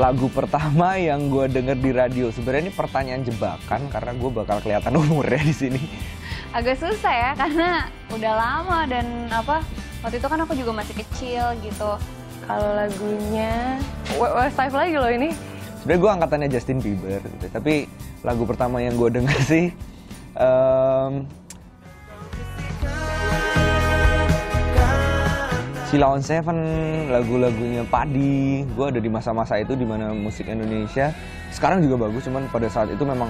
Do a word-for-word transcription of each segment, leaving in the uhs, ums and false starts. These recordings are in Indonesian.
lagu pertama yang gue denger di radio. Sebenarnya ini pertanyaan jebakan karena gue bakal kelihatan umurnya di sini. Agak susah ya karena udah lama dan apa waktu itu kan aku juga masih kecil gitu. Kalau lagunya Westlife lagi loh ini. Sebenarnya gue angkatannya Justin Bieber gitu. Tapi lagu pertama yang gue denger sih um, Sheila On tujuh, lagu-lagunya Padi. Gue ada di masa-masa itu di mana musik Indonesia sekarang juga bagus, cuman pada saat itu memang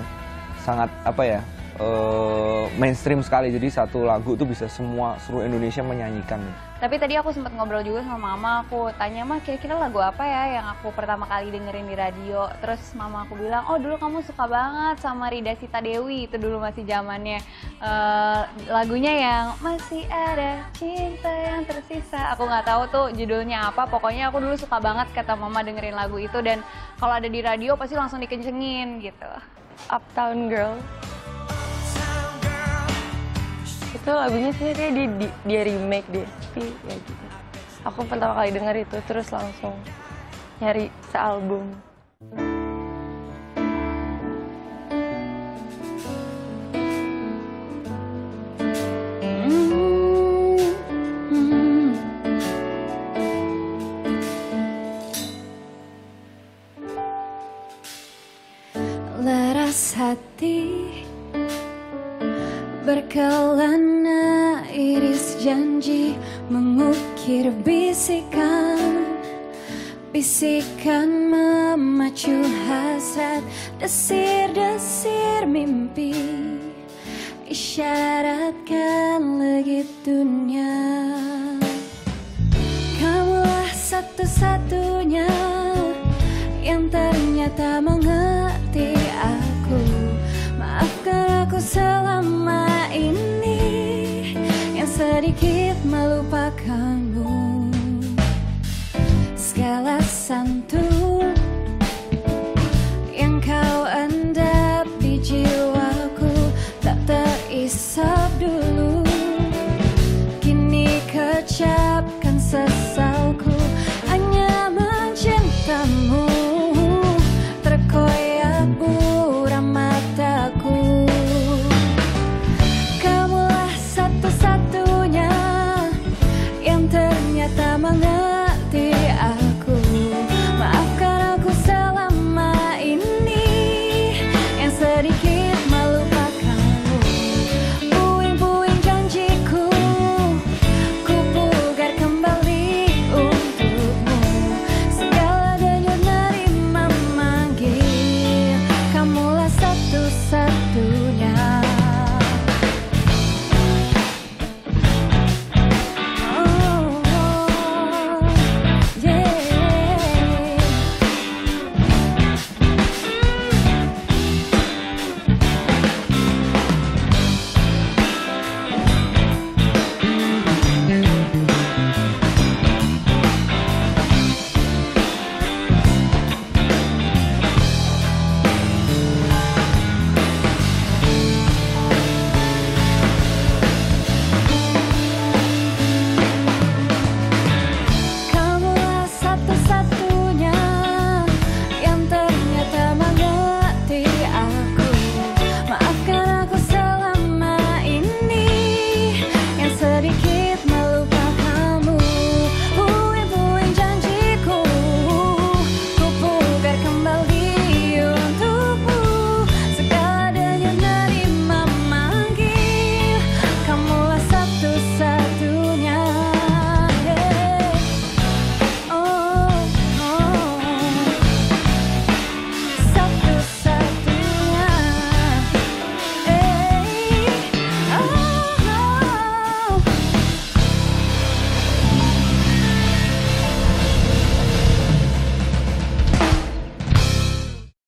sangat apa ya uh, mainstream sekali. Jadi satu lagu itu bisa semua seluruh Indonesia menyanyikan. Tapi tadi aku sempat ngobrol juga sama mama, aku tanya mah kira-kira lagu apa ya yang aku pertama kali dengerin di radio. Terus mama aku bilang, oh dulu kamu suka banget sama Rida Sita Dewi, itu dulu masih zamannya uh, lagunya yang masih ada cinta yang tersisa. Aku nggak tahu tuh judulnya apa, pokoknya aku dulu suka banget kata mama dengerin lagu itu dan kalau ada di radio pasti langsung dikencengin gitu. Uptown Girl. Itu lagunya sih dia, dia, dia remake deh, tapi ya gitu. Aku pertama kali denger itu terus langsung nyari sealbum. Leras hati berkelana iris janji mengukir bisikan, bisikan memacu hasrat, desir-desir mimpi, isyaratkan legit dunia. Kamulah satu-satunya yang ternyata mengerti aku. Maafkan aku selama ini yang sedikit melupakanmu. Segala santun yang kau endap di jiwaku tak terisap dulu, kini kecap.